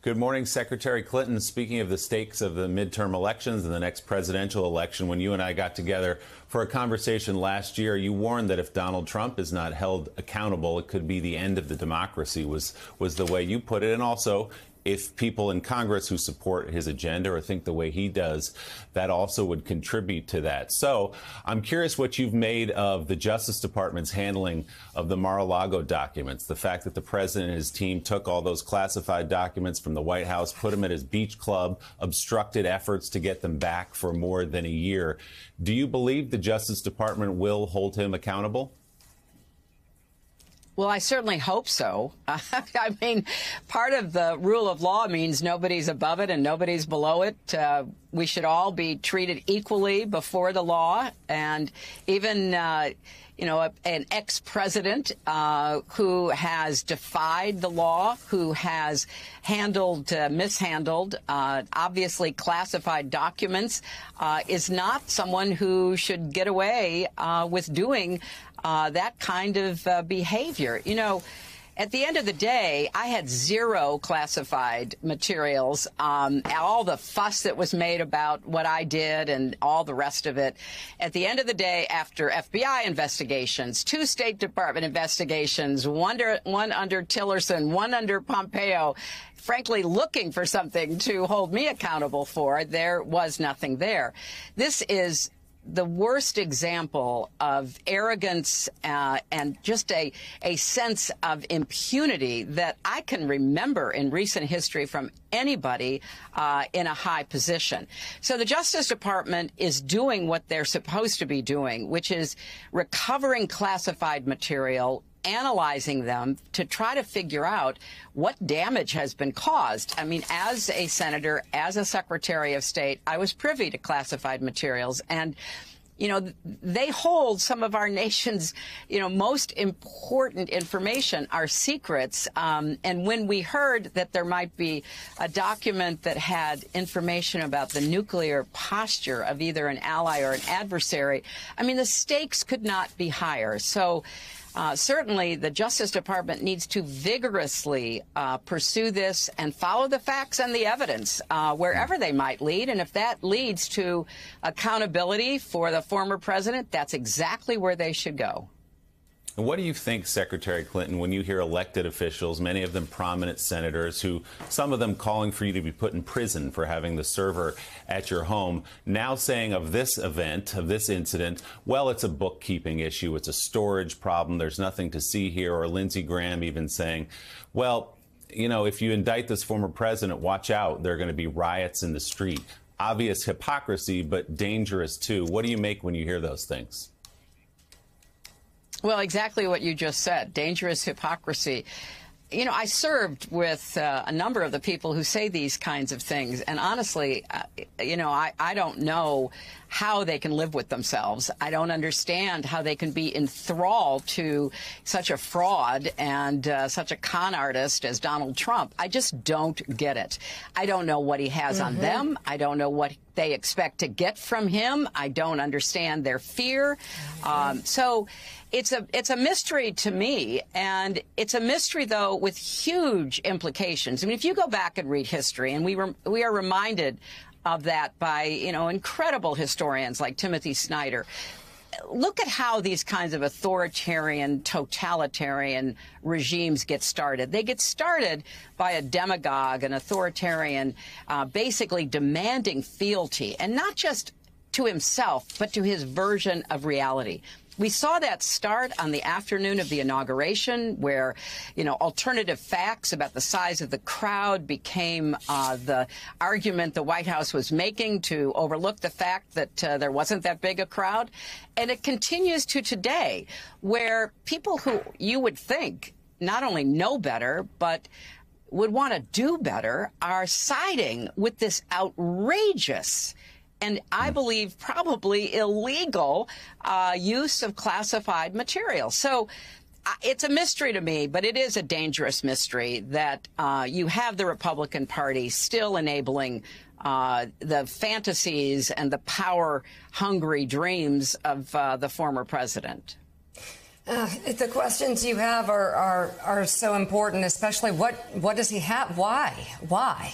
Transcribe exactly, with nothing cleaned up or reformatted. Good morning, Secretary Clinton. Speaking of the stakes of the midterm elections and the next presidential election, when you and I got together for a conversation last year, you warned that if Donald Trump is not held accountable, it could be the end of the democracy, was, was the way you put it. And also, if people in Congress who support his agenda or think the way he does, that also would contribute to that. So I'm curious what you've made of the Justice Department's handling of the Mar-a-Lago documents, the fact that the president and his team took all those classified documents from the White House, put them at his beach club, obstructed efforts to get them back for more than a year. Do you believe the Justice Department will hold him accountable? Well, I certainly hope so. Uh, I mean, part of the rule of law means nobody's above it and nobody's below it. Uh, we should all be treated equally before the law. And even, uh, you know, a, an ex-president uh, who has defied the law, who has handled, uh, mishandled, uh, obviously classified documents, uh, is not someone who should get away uh, with doing Uh, that kind of uh, behavior. You know, at the end of the day, I had zero classified materials. Um, all the fuss that was made about what I did and all the rest of it. At the end of the day, after F B I investigations, two State Department investigations, one under, one under Tillerson, one under Pompeo, frankly, looking for something to hold me accountable for, there was nothing there. This is the worst example of arrogance uh, and just a, a sense of impunity that I can remember in recent history from anybody uh, in a high position. So the Justice Department is doing what they're supposed to be doing, which is recovering classified material, analyzing them to try to figure out what damage has been caused. I mean, as a senator, as a secretary of state, I was privy to classified materials. And, you know, they hold some of our nation's, you know, most important information, our secrets. Um, and when we heard that there might be a document that had information about the nuclear posture of either an ally or an adversary, I mean, the stakes could not be higher. So, Uh, certainly, the Justice Department needs to vigorously uh, pursue this and follow the facts and the evidence uh, wherever they might lead. And if that leads to accountability for the former president, that's exactly where they should go. And what do you think, Secretary Clinton, when you hear elected officials, many of them prominent senators, who some of them calling for you to be put in prison for having the server at your home, now saying of this event, of this incident, well, it's a bookkeeping issue, it's a storage problem, there's nothing to see here, or Lindsey Graham even saying, well, you know, if you indict this former president, watch out, there are going to be riots in the street. Obvious hypocrisy, but dangerous too. What do you make when you hear those things? Well, exactly what you just said, dangerous hypocrisy. You know, I served with uh, a number of the people who say these kinds of things. And honestly, uh, you know, I, I don't know how they can live with themselves. I don't understand how they can be enthralled to such a fraud and uh, such a con artist as Donald Trump. I just don't get it. I don't know what he has mm-hmm. on them. I don't know what they expect to get from him. I don't understand their fear. Mm-hmm. Um, so it's a it's a mystery to me. And it's a mystery, though, with huge implications. I mean, if you go back and read history, and we were we are reminded of that by, you know, incredible historians like Timothy Snyder. Look at how these kinds of authoritarian, totalitarian regimes get started. They get started by a demagogue, an authoritarian, uh, basically demanding fealty, and not just to himself, but to his version of reality. We saw that start on the afternoon of the inauguration, where, you know, alternative facts about the size of the crowd became uh, the argument the White House was making to overlook the fact that uh, there wasn't that big a crowd. And it continues to today, where people who you would think not only know better, but would want to do better are siding with this outrageous and I believe probably illegal uh, use of classified material. So uh, it's a mystery to me, but it is a dangerous mystery that uh, you have the Republican Party still enabling uh, the fantasies and the power-hungry dreams of uh, the former president. Uh, the questions you have are, are, are so important, especially what, what does he have? Why? Why?